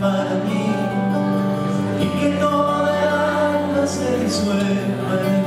Para mí, y que toda alma se disuelva.